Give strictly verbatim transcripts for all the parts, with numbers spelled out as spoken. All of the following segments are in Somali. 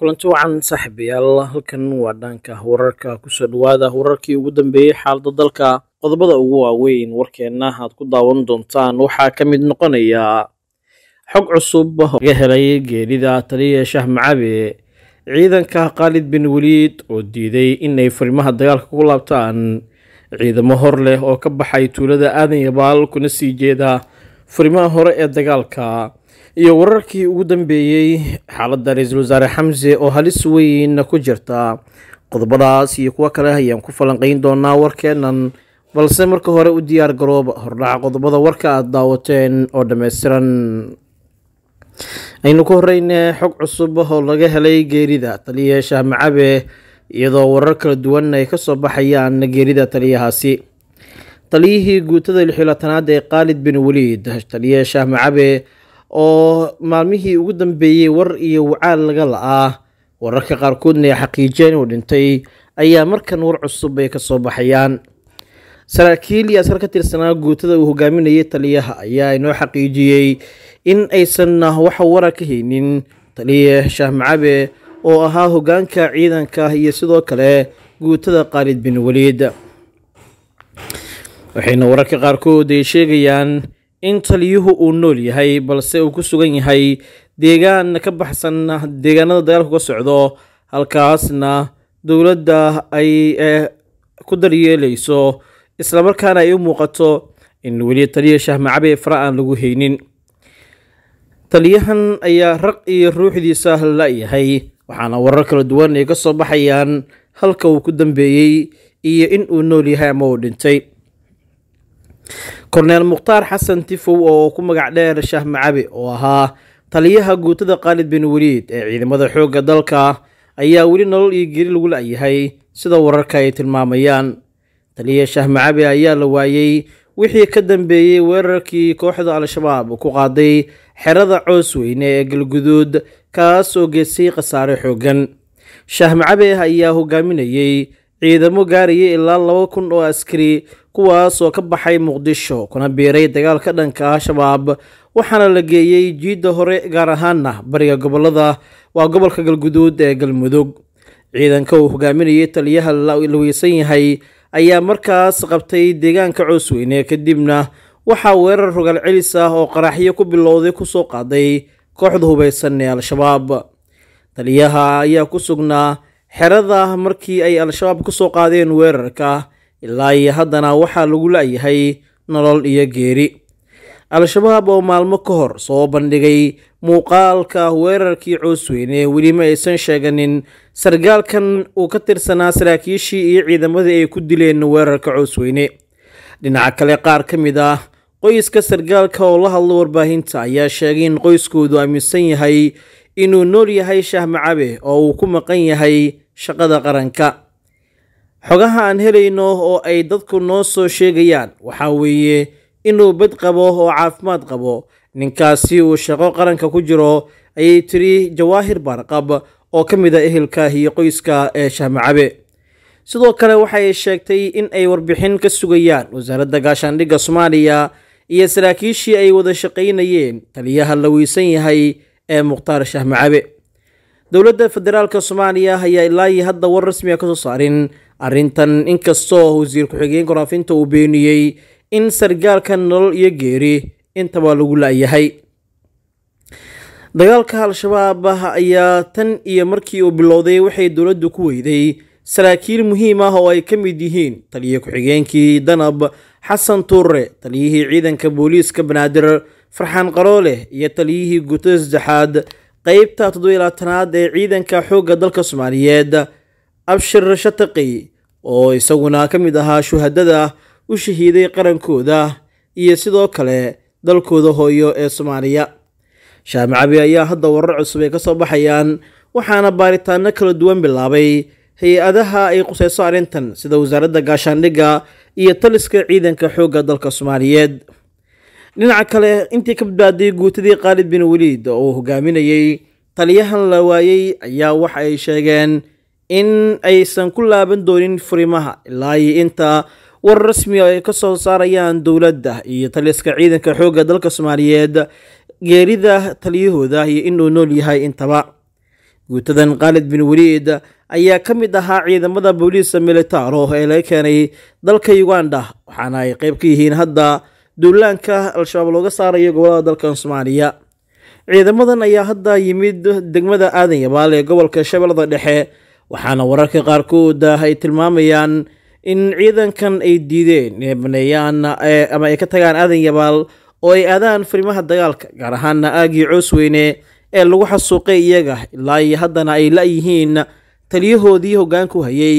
kulanti wacan saaxiibayaal halkan waa dhanka wararka ku soo dhawaada wararkii ugu dambeeyay xaaladda dalka qodobada ugu waaweyn warkeena aad ku daawan doontaan waxaa ka mid noqonaya xog cusub oo laga helay geerida taliye Shaah Macabe ciidanka Khalid bin Waliid oo diiday inay farimaha dagaalka ku laabtaan ciidamo hor leh oo ka baxay tuulada Aadan Yabaal kuna sii jeeda farimaha hore ee dagaalka iyo wararkii ugu dambeeyay xaaladda Ra'iisul Wasaare Xamse oo halis weyn ku jirta qodobadaas iyo kuwa kale ayaan ku falanqayn doonaa warkeenan balse marka hore u diyaar garoob hordhaca qodobada warka aad daawateen oo dhameystiran aynu ku horeyne xog cusub oo laga helay geerida taliye Shaah Macabe iyadoo warar kala duwan ay ka soo baxayaan geerida taliyahaasi taliyihii guutada lix iyo labaatanaad ee Khalid bin Waliid taliye Shaah Macabe oo maalmihii ugu dambeeyay war iyo wacaal laga la'aa wararka qaarkoodna ay xaqiijeen oo dhintay ayaa markan war cusub ay ka soo baxayaan saraakiil iyo askar ka tirsanaa guutada uu hogaaminayay taliyaha ayaa inoo xaqiijiyay in aysan waxa wara ka haynin taliye Shaah Macabe oo ahaa hogaanka ciidanka iyo sidoo kale guutada Khalid bin Waliid waxayna wararka qaarkood ay sheegayaan in taliyuhu uu nool yahay balse uu ku sugan yahay deegaan ka baxsan deegaanada dagaalku ka socdo halkaasna dowladda ay ku daryeelayso isla markaana ay u muuqato in wali taliye Shaah Macabe fara aan lagu haynin taliyahan ayaa raq iyo ruuxdiisa la yahay waxaana warar kala duwan ay ka soo baxayaan halka uu ku dambeeyay iyo in uu nool yahay ama uu dhintay korneel muqtaar xasan tifow oo ku magac dheer Shaah Macabe oo ahaa taliyaha guutada Khalid bin Waliid ee ciidamada xoogga dalka ayaa weli nolol iyo geeri lagu la'yahay sida wararka ay tilmaamayaan taliye Shaah Macabe ayaa la waayay wixii ka dambeeyay weerarkii kooxda al-shabaab ku qaaday xerada coos weyne ee Galmudug kaas oo geystay khasaare xoogan Shaah Macabe ayaa hogaaminayay ciidamo gaaraya ilaa laba kun oo askari kuwaas oo ka baxay Muqdisho kuna biiray dagaal ka dhanka al-shabaab waxaana la geeyay jiida hore gaar ahaana bariga gobolada waa gobolka Galmudug ee Galmudug ciidanka uu hogaaminayay taliyaha la weysan yahay ayaa markaas qabtay deegaanka coos weyne kadibna waxa weerar rogal celis ah oo qaraxyo ku bilowday ku soo qaaday kooxda hubaysan ee al-shabaab taliyaha ayaa ku sugnaa xerada markii ay al-shabaab ku soo qaadeen weerarka ilaa iyo haddana waxaa lagu la'yahay nolol iyo geeri al-shabaab oo maalmo ka hor soo bandhigay muuqaalka weerarkii coos weyne weli ma aysan sheeganin sargaalkan uu ka tirsanaa saraakiishii iyo ciidamadii ay ku dileen weerarka coos weyne dhinaca kale qaar ka mid ah qoyska sargaalka oo la hadlo warbaahinta ayaa sheegay in qoyskoodu aaminsan yahay inuu nool yahay Shaah Macabe oo uu ku maqan yahay shaqada qaranka xogaha aan helayno oo ay dadku noo soo sheegayaan waxa weeye inuu bad qabo oo caafimaad qabo ninkaasi uu shaqo qaranka ku jiro ayay tiri Jawaahir Barqab oo ka mid ah ehelka iyo qoyska ee Shaah Macabe sidoo kale waxa ay sheegtay in ay warbixin ka sugayaan wasaaradda gaashaandhigga Soomaaliya iyo saraakiishii ay wada shaqaynayeen taliyaha la weysan yahay ee Muqtaar Shaah Macabe dowladda federaalka Soomaaliya ayaa ilaa iyo hadda war rasmi ah ka soo saarin arrintan inkastoo wasiir ku-xigeen koraafinta uu beeniyay in sargaalkan nolol iyo geeri intaba lagu la'yahay dagaalka al-shabaab ayaa tan iyo markii uu bilowday waxay dowladdu ku weyday saraakiil muhiim ah oo ay ka mid yihiin taliye ku-xigeenkii Danab Xasan Tuure taliyihii ciidanka booliiska Banaadir Farxaan Qaroole iyo taliyihii guutada saddexaad qaybta toddoba iyo labaatanaad ee ciidanka xoogga dalka Soomaaliyeed Abshir Shataqi oo isaguna ka mid ahaa shuhadada u shahiiday qarankooda iyo sidoo kale dalkooda hooyo ee Soomaaliya Shaah Macabe ayaa hadda warar cusub ay ka soo baxayaan waxaana baaritaano kala duwan bilaabay hay-adaha ay qusayso arrintan sida wasaaradda gaashaandhigga iyo taliska ciidanka xoogga dalka Soomaaliyeed dhinaca kale intii ka badbaaday guutadii Khalid bin Waliid oo uu hogaaminayay taliyahan la waayay ayaa waxa ay sheegeen in aysan ku laaban doonin furimaha ilaa iyo inta war rasmi ay ka soo saarayaan dowladda iyo taliska ciidanka xoogga dalka Soomaaliyeed geerida taliyahooda iyo inuu nool yahay intaba guutadan Khalid bin Waliid ayaa ka mid ahaa ciidamada booliiska militaar ee laga keenay dalka Uganda waxaana ay qayb ka yihiin hadda duulaanka al-Shabaab looga saarayo gobolka dalka Soomaaliya ciidamadan ayaa hadda yimid degmada Aadanyabaal ee gobolka Shabeellada Dhexe waxaana wararka qaarkood ay tilmaamayaan in ciidankan ay diideen inayaan ama ay ka tagaan Aadanyabaal oo ay aadaan farimaha dagaalka gaar ahaan aagii Cusweyne ee lagu xasuuqay iyaga ilaa ay haddana ay la yihiin taliyahoodii hoggaanku hayay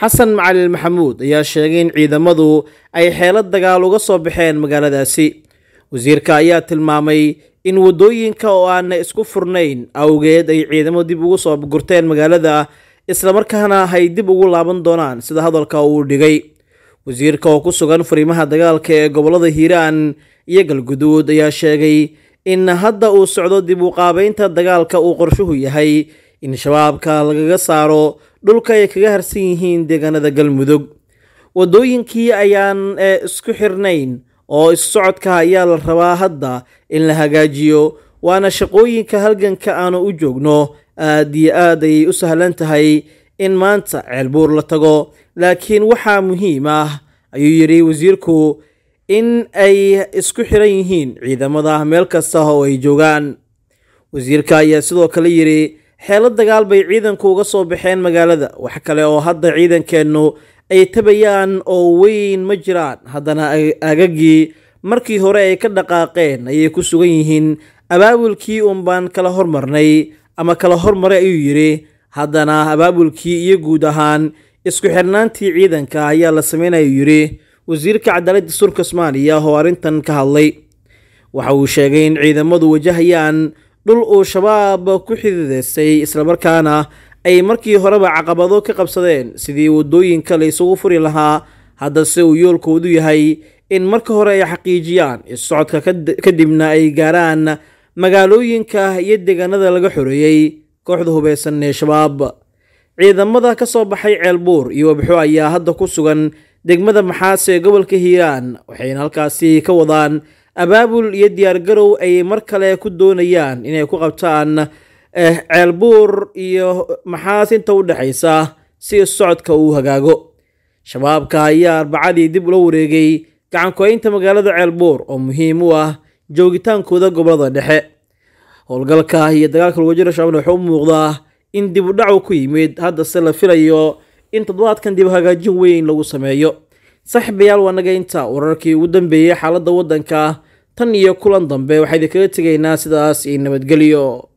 xasan macalin maxamuud ayaa sheegay in ciidamadu ay xeelad dagaal uga soo baxeen magaaladaasi wasiirka ayaa tilmaamay in wadooyinka oo aan isku furnayn awgeed ay ciidamadu dib ugu soo gurteen magaalada isla markaana ay dib ugu laaban doonaan sida hadalka uu dhigay wasiirka oo ku sugan fariimaha dagaalka ee gobolada Hiiraan iyo Galmudug ayaa sheegay in hadda uu socdo dib u qaabaynta dagaalka uu qorshuhu yahay in shabaabka lagaga saaro dhulka ay kaga harsan yihiin deegaanada Galmudug wadooyinkii ayaan isku xirnayn oo socodka ayaa la rabaa hadda in la hagaajiyo waana shaqooyinka halganka aan u joogno aad iyo aad ay u sahlan tahay in maanta Ceelbuur la tago laakiin waxaa muhiim ah ayuu yiri wasiirku in ay isku xiran yihiin ciidamada meel kasta oo ay joogaan wasiirka ayaa sidoo kale yiri xeelad dagaal bay ciidanku uga soo baxeen magaalada wax kale oo hadda ciidankeenu ay tabayaan oo weyn ma jiraan haddana aagagii markii hore ay ka dhaqaaqeen ayay ku sugan yihiin abaabulkii uun baan kala hormarnay ama kala hormaray ayuu yiri haddana abaabulkii iyo guud ahaan isku xirnaantii ciidanka ayaa la sameynaya yiri wasiirka cadaaladda surka Soomaaliya oo arintan ka hadlay waxa uu sheegay in ciidamadu wajahayaan dhul oo shabaab ku xidideysay isla markaana ay markii horeba caqabado ka qabsadeen sidii wadooyinka la isugu furi lahaa hadda si uu yoolkoodu yahay in marka hore ay xaqiijiyaan socodka kadibna ay gaaraan magaalooyinka iyo deegaanada laga xoreeyay kooxda hubeysan ee shabaab ciidamada ka soo baxay Ceelbuur iyo Wabxo ayaa hadda ku sugan degmada Maxaas ee gobolka Hiiraan waxayna halkaasi ka wadaan abaabul iyo diyaargarow ay mar kale ku doonayaan inay ku qabtaan Ceelbuur iyo Maxaas inta u dhaxaysa si socodka uu hagaago shabaabka ayaa arbacadii dib loo wareegay gacan ku-haynta magaalada Ceelbuur oo muhiim u ah joogitaankooda gobolada dhexe howlgalka iyo dagaalka lagu jiro shabaab wuxuu u muuqdaa in dib u dhac uu ku yimid hadda se la filayo in toddobaadkan dib hagaajin weyn lagu sameeyo saxiibayaal wanaga inta wararkii ugu dambeeyay xaaladda waddanka tan iyo kulan dambe waxay idinkaga tegaynaa sidaas iyo nabadgelyo.